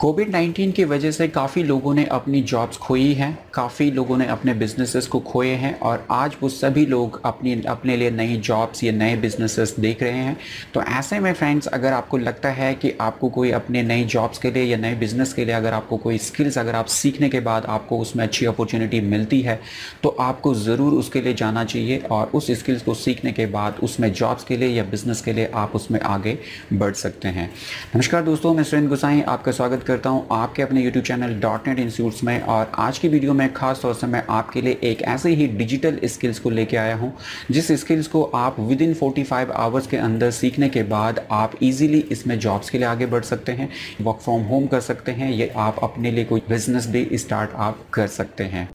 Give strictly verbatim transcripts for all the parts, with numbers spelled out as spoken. Covid nineteen की वजह से काफ़ी लोगों ने अपनी जॉब्स खोई हैं, काफ़ी लोगों ने अपने बिजनेसेस को खोए हैं और आज वो सभी लोग अपनी अपने लिए नई जॉब्स या नए बिजनेसेस देख रहे हैं। तो ऐसे में फ्रेंड्स, अगर आपको लगता है कि आपको कोई अपने नई जॉब्स के लिए या नए बिज़नेस के लिए अगर आपको कोई स्किल्स अगर आप सीखने के बाद आपको उसमें अच्छी अपॉर्चुनिटी मिलती है तो आपको ज़रूर उसके लिए जाना चाहिए और उस स्किल्स को सीखने के बाद उसमें जॉब्स के लिए या बिज़नेस के लिए आप उसमें आगे बढ़ सकते हैं। नमस्कार दोस्तों, मैं सुरेंद्र गुसाई आपका स्वागत करता हूं आपके अपने YouTube channel dot net institute में। और आज की वीडियो में खास तौर से मैं आपके लिए एक ऐसे ही डिजिटल स्किल्स को लेके आया हूं, जिस स्किल्स को आप विद इन पैंतालीस आवर्स के अंदर सीखने के बाद आप इजीली इसमें जॉब्स के लिए आगे बढ़ सकते हैं, वर्क फ्रॉम होम कर सकते हैं या आप अपने लिए कोई बिजनेस भी स्टार्ट आप कर सकते हैं।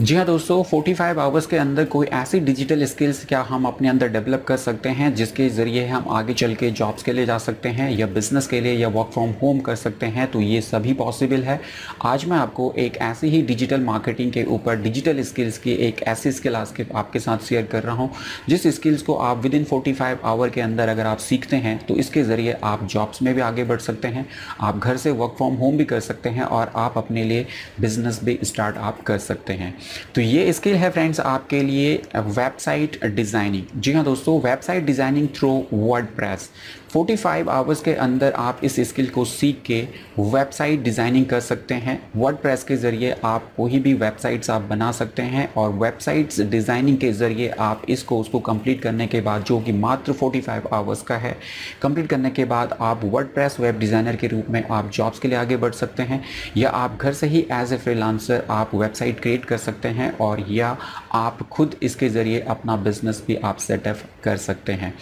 जी हाँ दोस्तों, पैंतालीस आवर्स के अंदर कोई ऐसी डिजिटल स्किल्स क्या हम अपने अंदर डेवलप कर सकते हैं जिसके ज़रिए हम आगे चल के जॉब्स के लिए जा सकते हैं या बिज़नेस के लिए या वर्क फ्रॉम होम कर सकते हैं, तो ये सभी पॉसिबल है। आज मैं आपको एक ऐसी ही डिजिटल मार्केटिंग के ऊपर डिजिटल स्किल्स की एक ऐसी स्किल आज के आपके साथ शेयर कर रहा हूँ, जिस स्किल्स को आप विद इन पैंतालीस आवर के अंदर अगर आप सीखते हैं तो इसके ज़रिए आप जॉब्स में भी आगे बढ़ सकते हैं, आप घर से वर्क फ्रॉम होम भी कर सकते हैं और आप अपने लिए बिज़नेस भी स्टार्ट आप कर सकते हैं। तो ये स्किल है फ्रेंड्स आपके लिए वेबसाइट डिज़ाइनिंग। जी हाँ दोस्तों, वेबसाइट डिज़ाइनिंग थ्रू वर्डप्रेस। पैंतालीस आवर्स के अंदर आप इस स्किल को सीख के वेबसाइट डिज़ाइनिंग कर सकते हैं। वर्डप्रेस के ज़रिए आप कोई भी वेबसाइट्स आप बना सकते हैं और वेबसाइट्स डिज़ाइनिंग के ज़रिए आप इसको उसको कंप्लीट करने के बाद, जो कि मात्र पैंतालीस आवर्स का है, कंप्लीट करने के बाद आप वर्डप्रेस वेब डिज़ाइनर के रूप में आप जॉब्स के लिए आगे बढ़ सकते हैं या आप घर से ही एज ए फ्रीलांसर आप वेबसाइट क्रिएट कर सकते हैं और या आप खुद इसके ज़रिए अपना बिजनेस भी आप सेटअप कर सकते हैं।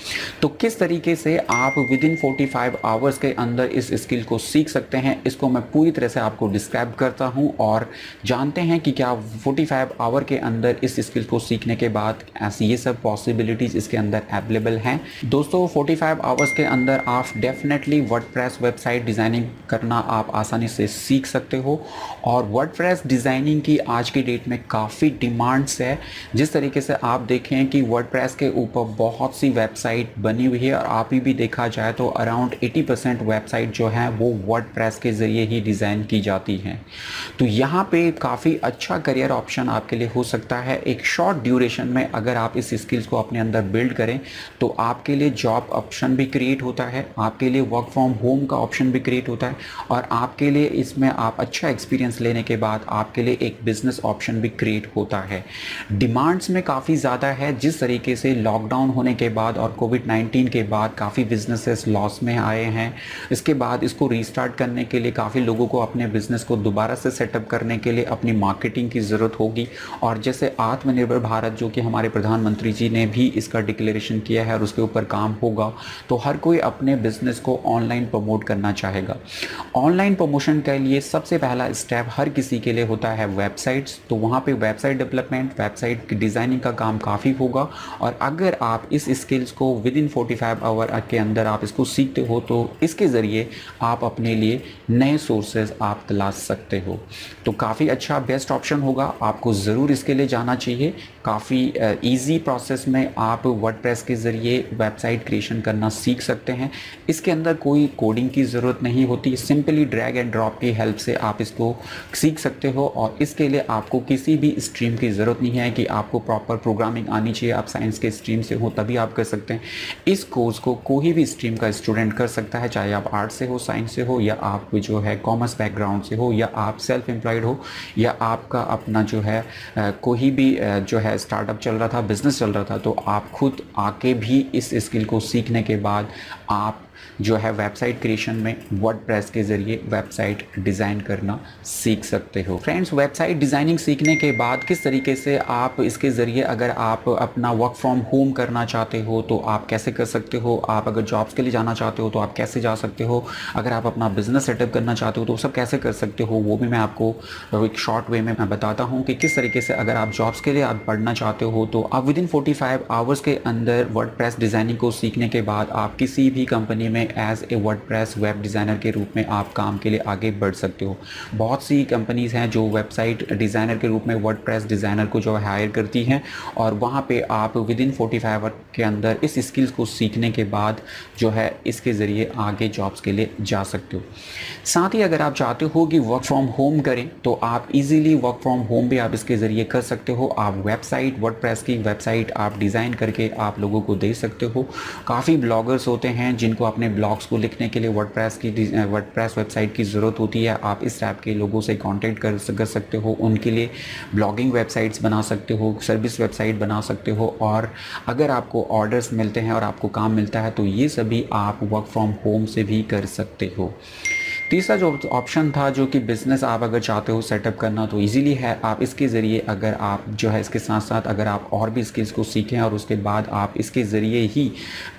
तो किस तरीके से आप विद इन पैंतालीस आवर्स के अंदर इस स्किल को सीख सकते हैं, इसको मैं पूरी तरह से आपको डिस्क्राइब करता हूं और जानते हैं कि क्या पैंतालीस आवर के अंदर इस स्किल को सीखने के बाद ऐसी ये सब पॉसिबिलिटीज़ इसके अंदर अवेलेबल हैं। दोस्तों, पैंतालीस आवर्स के अंदर आप डेफिनेटली वर्डप्रेस वेबसाइट डिज़ाइनिंग करना आप आसानी से सीख सकते हो और वर्डप्रेस डिज़ाइनिंग की आज की डेट में काफ़ी डिमांड्स है। जिस तरीके से आप देखें कि वर्डप्रेस के ऊपर बहुत सी वेबसाइट बनी हुई है और आप ही भी देखा चाहे तो अराउंड अस्सी परसेंट वेबसाइट जो है वो वर्डप्रेस के ज़रिए ही डिज़ाइन की जाती हैं। तो यहाँ पे काफ़ी अच्छा करियर ऑप्शन आपके लिए हो सकता है। एक शॉर्ट ड्यूरेशन में अगर आप इस स्किल्स को अपने अंदर बिल्ड करें तो आपके लिए जॉब ऑप्शन भी क्रिएट होता है, आपके लिए वर्क फ्रॉम होम का ऑप्शन भी क्रिएट होता है और आपके लिए इसमें आप अच्छा एक्सपीरियंस लेने के बाद आपके लिए एक बिज़नेस ऑप्शन भी क्रिएट होता है। डिमांड्स में काफ़ी ज़्यादा है। जिस तरीके से लॉकडाउन होने के बाद और कोविड नाइन्टीन के बाद काफ़ी बिजनेस लॉस में आए हैं, इसके बाद इसको रीस्टार्ट करने के लिए काफ़ी लोगों को अपने बिजनेस को दोबारा से सेटअप करने के लिए अपनी मार्केटिंग की ज़रूरत होगी। और जैसे आत्मनिर्भर भारत, जो कि हमारे प्रधानमंत्री जी ने भी इसका डिक्लेरेशन किया है और उसके ऊपर काम होगा, तो हर कोई अपने बिजनेस को ऑनलाइन प्रमोट करना चाहेगा। ऑनलाइन प्रमोशन के लिए सबसे पहला स्टेप हर किसी के लिए होता है वेबसाइट्स। तो वहाँ पर वेबसाइट डेवलपमेंट, वेबसाइट की डिज़ाइनिंग का काम काफ़ी होगा और अगर आप इस स्किल्स को विद इन पैंतालीस आवर के अंदर आप इसको सीखते हो तो इसके ज़रिए आप अपने लिए नए सोर्सेज आप तलाश सकते हो। तो काफ़ी अच्छा बेस्ट ऑप्शन होगा, आपको ज़रूर इसके लिए जाना चाहिए। काफ़ी इजी प्रोसेस में आप वर्डप्रेस के ज़रिए वेबसाइट क्रिएशन करना सीख सकते हैं। इसके अंदर कोई कोडिंग की ज़रूरत नहीं होती, सिंपली ड्रैग एंड ड्रॉप की हेल्प से आप इसको सीख सकते हो और इसके लिए आपको किसी भी स्ट्रीम की ज़रूरत नहीं है कि आपको प्रॉपर प्रोग्रामिंग आनी चाहिए। आप साइंस के स्ट्रीम से हो तभी आप कर सकते हैं। इस कोर्स को कोई भी स्ट्रीम का स्टूडेंट कर सकता है, चाहे आप आर्ट से हो, साइंस से हो या आप जो है कॉमर्स बैकग्राउंड से हो या आप सेल्फ एम्प्लॉयड हो या आपका अपना जो है कोई भी जो है स्टार्टअप चल रहा था, बिजनेस चल रहा था, तो आप खुद आके भी इस स्किल को सीखने के बाद आप जो है वेबसाइट क्रिएशन में वर्डप्रेस के ज़रिए वेबसाइट डिज़ाइन करना सीख सकते हो। फ्रेंड्स, वेबसाइट डिज़ाइनिंग सीखने के बाद किस तरीके से आप इसके ज़रिए अगर आप अपना वर्क फ्रॉम होम करना चाहते हो तो आप कैसे कर सकते हो, आप अगर जॉब्स के लिए जाना चाहते हो तो आप कैसे जा सकते हो, अगर आप अपना बिज़नेस सेटअप करना चाहते हो तो सब कैसे कर सकते हो, वो भी मैं आपको एक शॉर्ट वे में मैं बताता हूँ कि किस तरीके से अगर आप जॉब्स के लिए आप पढ़ना चाहते हो तो आप विद इन पैंतालीस आवर्स के अंदर वर्डप्रेस डिज़ाइनिंग को सीखने के बाद आप किसी भी कंपनी में as a WordPress web designer के रूप में आप काम के लिए आगे बढ़ सकते हो। बहुत सी कंपनीज़ हैं जो वेबसाइट डिज़ाइनर के रूप में वर्डप्रेस डिज़ाइनर को जो हायर करती हैं, और वहाँ पे आप within forty five hour के अंदर इस स्किल्स को सीखने के बाद जो है इसके ज़रिए आगे जॉब्स के लिए जा सकते हो। साथ ही अगर आप चाहते हो कि वर्क फ्रॉम होम करें तो आप इजीली वर्क फ्रॉम होम भी आप इसके ज़रिए कर सकते हो। आप वेबसाइट वर्डप्रेस की वेबसाइट आप डिज़ाइन करके आप लोगों को दे सकते हो। काफ़ी ब्लॉगर्स होते हैं जिनको अपने ब्लॉग्स को लिखने के लिए वर्डप्रेस की वर्डप्रेस वेबसाइट की ज़रूरत होती है। आप इस टाइप के लोगों से कॉन्टेक्ट कर, कर सकते हो, उनके लिए ब्लॉगिंग वेबसाइट्स बना सकते हो, सर्विस वेबसाइट बना सकते हो। और अगर आपको ऑर्डर्स मिलते हैं और आपको काम मिलता है तो ये सभी आप वर्क फ्रॉम होम से भी कर सकते हो। तीसरा जो ऑप्शन था जो कि बिज़नेस आप अगर चाहते हो सेटअप करना तो इजीली है। आप इसके ज़रिए अगर आप जो है इसके साथ साथ अगर आप और भी स्किल्स को सीखें और उसके बाद आप इसके ज़रिए ही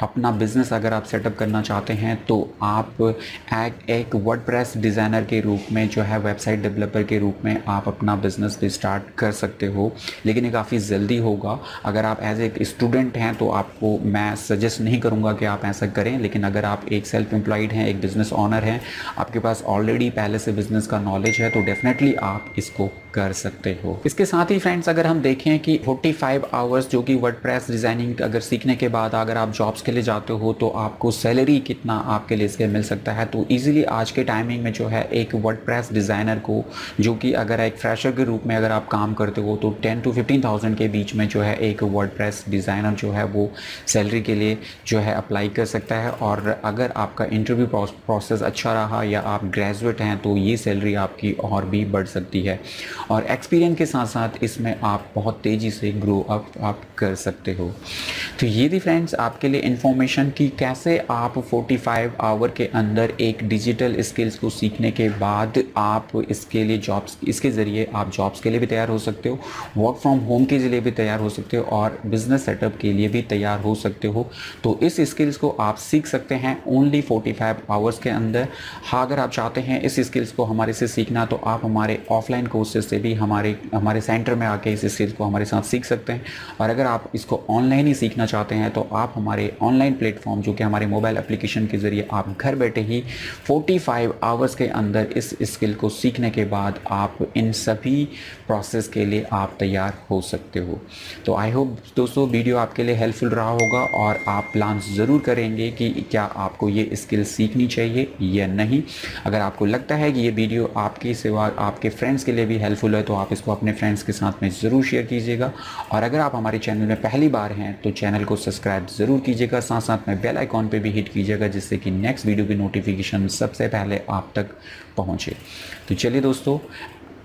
अपना बिज़नेस अगर आप सेटअप करना चाहते हैं तो आप एक, एक वर्डप्रेस डिज़ाइनर के रूप में जो है वेबसाइट डेवलपर के रूप में आप अपना बिज़नेस भी स्टार्ट कर सकते हो, लेकिन ये काफ़ी जल्दी होगा। अगर आप एज ए स्टूडेंट हैं तो आपको मैं सजेस्ट नहीं करूँगा कि आप ऐसा करें, लेकिन अगर आप एक सेल्फ एम्प्लॉयड हैं, एक बिज़नेस ऑनर हैं, आपके पास ऑलरेडी पहले से बिजनेस का नॉलेज है तो डेफिनेटली आप इसको कर सकते हो। इसके साथ ही फ्रेंड्स अगर हम देखें कि पैंतालीस आवर्स जो कि वर्डप्रेस डिज़ाइनिंग अगर सीखने के बाद अगर आप जॉब्स के लिए जाते हो तो आपको सैलरी कितना आपके लिए इसके मिल सकता है, तो इजीली आज के टाइमिंग में जो है एक वर्डप्रेस डिज़ाइनर को जो कि अगर एक फ्रेशर के रूप में अगर आप काम करते हो तो टेन टू फिफ्टीन थाउजेंड के बीच में जो है एक वर्डप्रेस डिज़ाइनर जो है वो सैलरी के लिए जो है अप्लाई कर सकता है। और अगर आपका इंटरव्यू प्रोसेस अच्छा रहा या आप ग्रेजुएट हैं तो ये सैलरी आपकी और भी बढ़ सकती है, और एक्सपीरियंस के साथ साथ इसमें आप बहुत तेज़ी से ग्रो अप आप कर सकते हो। तो ये थी फ्रेंड्स आपके लिए इन्फॉर्मेशन कि कैसे आप पैंतालीस आवर के अंदर एक डिजिटल स्किल्स को सीखने के बाद आप इसके लिए जॉब्स इसके ज़रिए आप जॉब्स के लिए भी तैयार हो सकते हो, वर्क फ्रॉम होम के लिए भी तैयार हो सकते हो और बिज़नेस सेटअप के लिए भी तैयार हो सकते हो। तो इस स्किल्स को आप सीख सकते हैं ओनली पैंतालीस आवर्स के अंदर। हाँ, अगर आप चाहते हैं इस स्किल्स को हमारे से सीखना तो आप हमारे ऑफलाइन कोर्सेज से भी हमारे हमारे सेंटर में आके इस स्किल को हमारे साथ सीख सकते हैं, और अगर आप इसको ऑनलाइन ही सीखना चाहते हैं तो आप हमारे ऑनलाइन प्लेटफॉर्म जो कि हमारे मोबाइल एप्लीकेशन के ज़रिए आप घर बैठे ही पैंतालीस आवर्स के अंदर इस स्किल को सीखने के बाद आप इन सभी प्रोसेस के लिए आप तैयार हो सकते हो। तो आई होप दोस्तों वीडियो आपके लिए हेल्पफुल रहा होगा और आप प्लान ज़रूर करेंगे कि क्या आपको ये स्किल सीखनी चाहिए या नहीं। अगर आपको लगता है कि ये वीडियो आपके सिवा आपके फ्रेंड्स के लिए भी हेल्पफुल है तो आप इसको अपने फ्रेंड्स के साथ में ज़रूर शेयर कीजिएगा, और अगर आप हमारे चैनल में पहली बार हैं तो चैनल को सब्सक्राइब ज़रूर कीजिएगा, साथ साथ में बेल आइकॉन पे भी हिट कीजिएगा जिससे कि नेक्स्ट वीडियो की नोटिफिकेशन सबसे पहले आप तक पहुँचे। तो चलिए दोस्तों,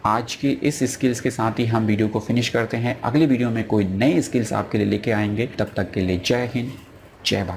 आज के इस स्किल्स के साथ ही हम वीडियो को फिनिश करते हैं। अगली वीडियो में कोई नए स्किल्स आपके लिए लेके आएंगे। तब तक के लिए जय हिंद, जय भारत।